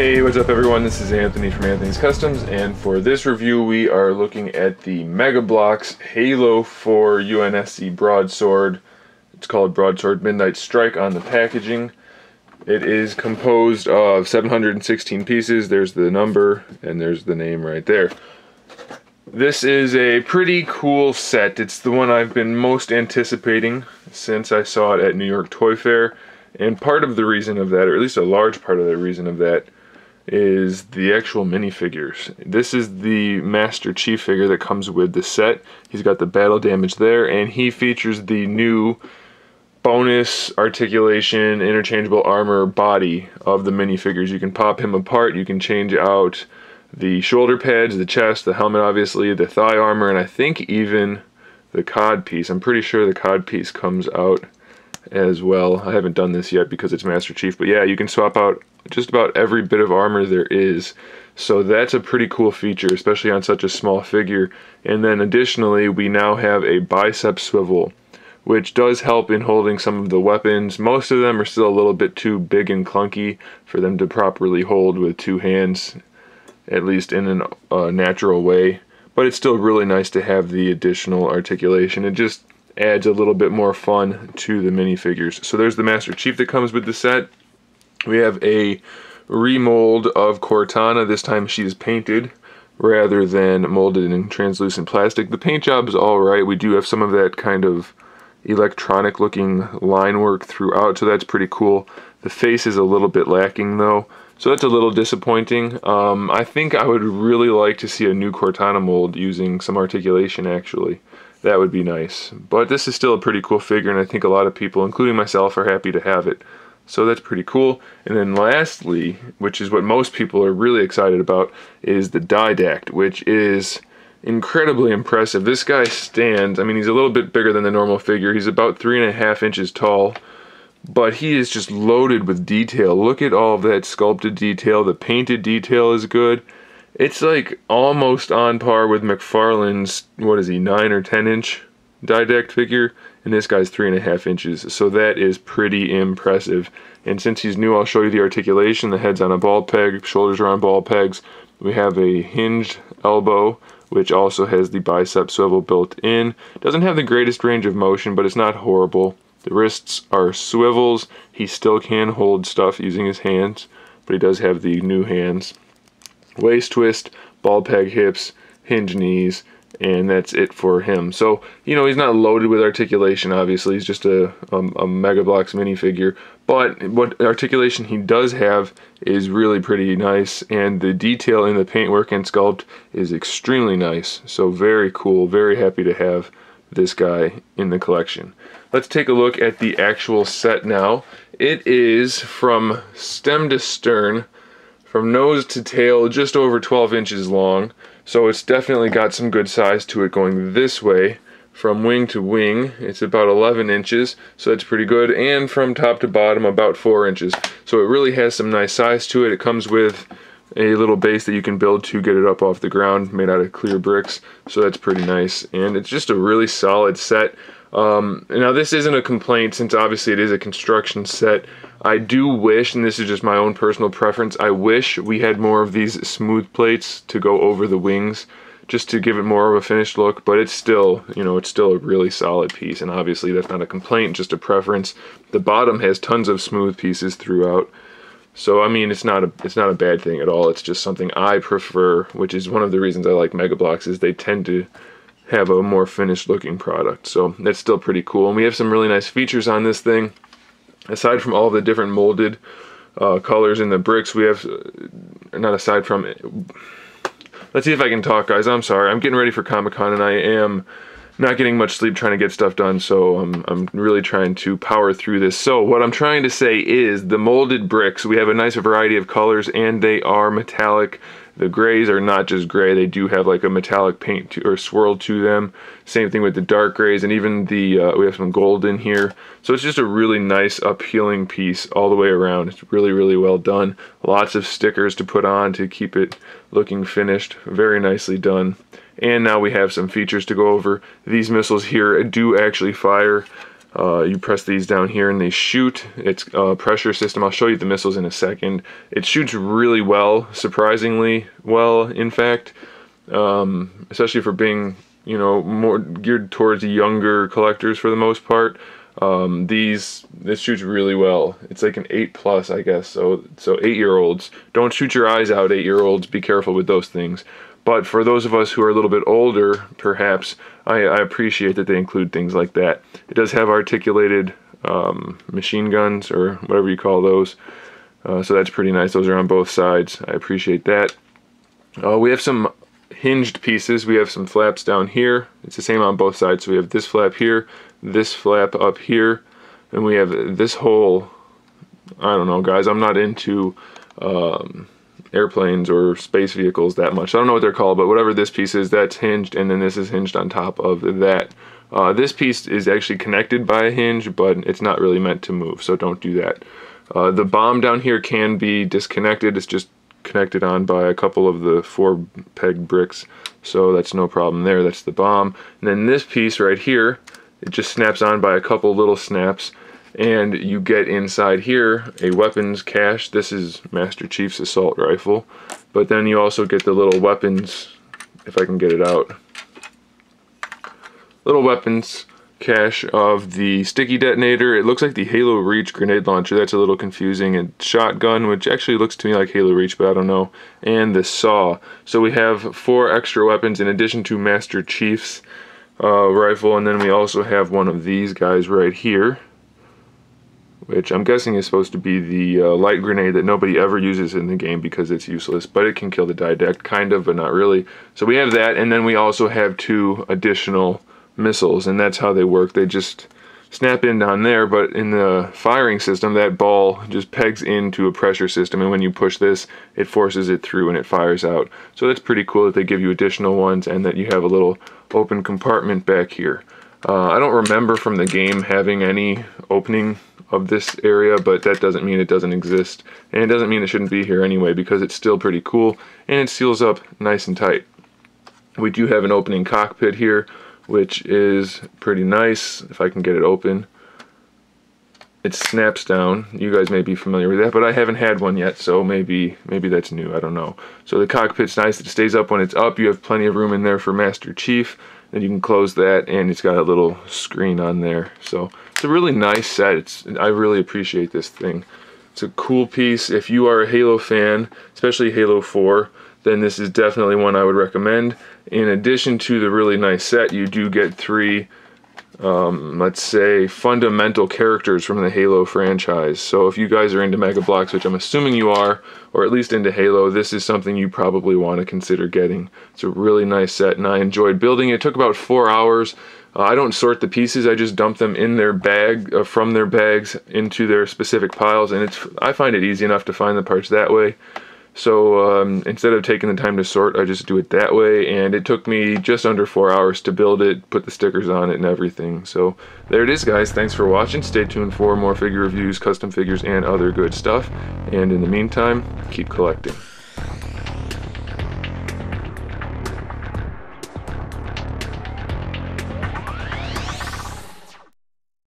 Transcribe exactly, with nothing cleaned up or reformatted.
Hey, what's up everyone? This is Anthony from Anthony's Customs, and for this review we are looking at the Mega Bloks Halo four U N S C Broadsword. It's called Broadsword Midnight Strike on the packaging. It is composed of seven hundred sixteen pieces. There's the number and there's the name right there. This is a pretty cool set. It's the one I've been most anticipating since I saw it at New York Toy Fair. And part of the reason of that, or at least a large part of the reason of that, is the actual minifigures. This is the Master Chief figure that comes with the set. He's got the battle damage there, and he features the new bonus articulation, interchangeable armor body of the minifigures. You can pop him apart, you can change out the shoulder pads, the chest, the helmet obviously, the thigh armor, and I think even the cod piece. I'm pretty sure the cod piece comes out as well. I haven't done this yet because it's Master Chief, but yeah, you can swap out just about every bit of armor there is. So that's a pretty cool feature, especially on such a small figure. And then additionally, we now have a bicep swivel, which does help in holding some of the weapons. Most of them are still a little bit too big and clunky for them to properly hold with two hands, at least in an uh, natural way. But it's still really nice to have the additional articulation. It just adds a little bit more fun to the minifigures. So there's the Master Chief that comes with the set. We have a remold of Cortana. This time she is painted rather than molded in translucent plastic. The paint job is alright. We do have some of that kind of electronic looking line work throughout, so that's pretty cool. The face is a little bit lacking though, so that's a little disappointing. Um, I think I would really like to see a new Cortana mold using some articulation actually. That would be nice. But this is still a pretty cool figure, and I think a lot of people, including myself, are happy to have it. So that's pretty cool. And then lastly, which is what most people are really excited about, is the Didact, which is incredibly impressive. This guy stands, I mean, he's a little bit bigger than the normal figure. He's about three and a half inches tall, but he is just loaded with detail. Look at all of that sculpted detail. The painted detail is good. It's like almost on par with McFarlane's, what is he, nine or ten inch Didact figure, and this guy's three and a half inches, so that is pretty impressive. And since he's new, I'll show you the articulation. The head's on a ball peg, shoulders are on ball pegs. We have a hinged elbow, which also has the bicep swivel built in. Doesn't have the greatest range of motion, but it's not horrible. The wrists are swivels. He still can hold stuff using his hands, but he does have the new hands. Waist twist, ball peg hips, hinge knees, and that's it for him. So, you know, he's not loaded with articulation, obviously. He's just a, a, a Mega Bloks minifigure. But what articulation he does have is really pretty nice, and the detail in the paintwork and sculpt is extremely nice. So very cool, very happy to have this guy in the collection. Let's take a look at the actual set now. It is from stem to stern, from nose to tail, just over twelve inches long, so it's definitely got some good size to it going this way. From wing to wing, it's about eleven inches, so that's pretty good, and from top to bottom, about four inches. So it really has some nice size to it. It comes with a little base that you can build to get it up off the ground, made out of clear bricks, so that's pretty nice, and it's just a really solid set. Um, now this isn't a complaint, since obviously it is a construction set. I do wish, and this is just my own personal preference, I wish we had more of these smooth plates to go over the wings, just to give it more of a finished look, but it's still, you know, it's still a really solid piece, and obviously that's not a complaint, just a preference. The bottom has tons of smooth pieces throughout, so I mean it's not a it's not a bad thing at all. It's just something I prefer, which is one of the reasons I like Mega Bloks, is they tend to have a more finished looking product, so that's still pretty cool. And we have some really nice features on this thing. Aside from all the different molded uh, colors in the bricks, we have not aside from it, let's see if I can talk, guys. I'm sorry, I'm getting ready for Comic-Con and I am not getting much sleep trying to get stuff done, so I'm, I'm really trying to power through this. So what I'm trying to say is the molded bricks, we have a nice variety of colors, and they are metallic. The grays are not just gray, they do have like a metallic paint to, or swirl to them. Same thing with the dark grays, and even the, uh, we have some gold in here. So it's just a really nice appealing piece all the way around. It's really, really well done. Lots of stickers to put on to keep it looking finished. Very nicely done. And now we have some features to go over. These missiles here do actually fire Uh, you press these down here and they shoot. It's a pressure system. I'll show you the missiles in a second. It shoots really well, surprisingly well, in fact, um, especially for being, you know, more geared towards younger collectors for the most part. Um, these, this shoots really well. It's like an eight plus, I guess, so so eight-year-olds. Don't shoot your eyes out, eight-year-olds. Be careful with those things. But for those of us who are a little bit older, perhaps, I, I appreciate that they include things like that. It does have articulated um, machine guns, or whatever you call those, uh, so that's pretty nice. Those are on both sides. I appreciate that. Uh, we have some hinged pieces. We have some flaps down here. It's the same on both sides. So we have this flap here, this flap up here, and we have this hole. I don't know, guys, I'm not into um, airplanes or space vehicles that much. I don't know what they're called, but whatever this piece is, that's hinged, and then this is hinged on top of that. Uh, this piece is actually connected by a hinge, but it's not really meant to move, so don't do that. Uh, the bomb down here can be disconnected. It's just connected on by a couple of the four peg bricks, so that's no problem there. That's the bomb. And then this piece right here, it just snaps on by a couple little snaps, and you get inside here a weapons cache. This is Master Chief's assault rifle, but then you also get the little weapons, if I can get it out, little weapons cache of the sticky detonator. It looks like the Halo Reach grenade launcher. That's a little confusing. And shotgun, which actually looks to me like Halo Reach, but I don't know. And the saw. So we have four extra weapons in addition to Master Chief's uh, rifle. And then we also have one of these guys right here, which I'm guessing is supposed to be the uh, light grenade that nobody ever uses in the game because it's useless, but it can kill the Didact, kind of, but not really. So we have that, and then we also have two additional missiles, and that's how they work. They just snap in down there, but in the firing system, that ball just pegs into a pressure system, and when you push this, it forces it through and it fires out. So that's pretty cool that they give you additional ones and that you have a little open compartment back here. Uh, I don't remember from the game having any opening of this area, but that doesn't mean it doesn't exist, and it doesn't mean it shouldn't be here anyway, because it's still pretty cool and it seals up nice and tight. We do have an opening cockpit here, which is pretty nice. If I can get it open, it snaps down. You guys may be familiar with that, but I haven't had one yet, so maybe maybe that's new, I don't know. So the cockpit's nice, it stays up when it's up. You have plenty of room in there for Master Chief, and you can close that, and it's got a little screen on there. So it's a really nice set. It's, I really appreciate this thing. It's a cool piece. If you are a Halo fan, especially Halo four, then this is definitely one I would recommend. In addition to the really nice set, you do get three, um, let's say, fundamental characters from the Halo franchise. So if you guys are into Mega Bloks, which I'm assuming you are, or at least into Halo, this is something you probably want to consider getting. It's a really nice set, and I enjoyed building it. It took about four hours. Uh, I don't sort the pieces, I just dump them in their bag, uh, from their bags into their specific piles, and it's, I find it easy enough to find the parts that way. So um, instead of taking the time to sort, I just do it that way, and it took me just under four hours to build it, put the stickers on it and everything. So there it is, guys. Thanks for watching. Stay tuned for more figure reviews, custom figures, and other good stuff. And in the meantime, keep collecting.